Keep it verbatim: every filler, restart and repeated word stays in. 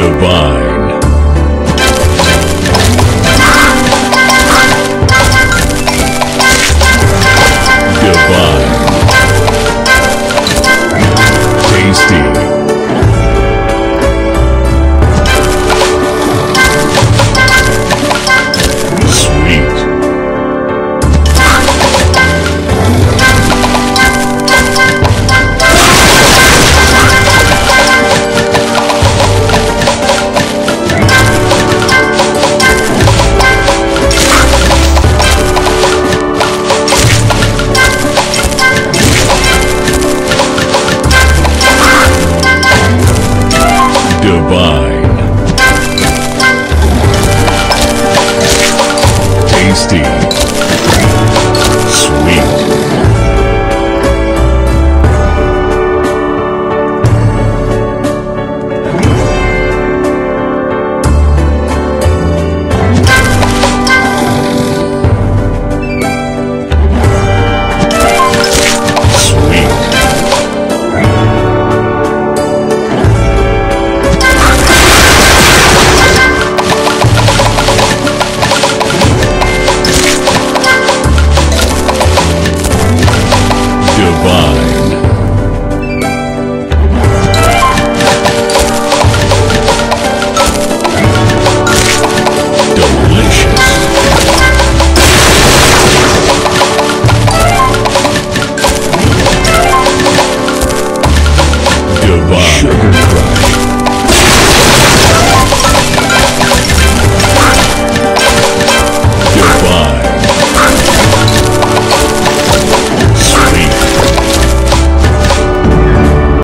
divine. Divine. Tasty. Sweet. Bye.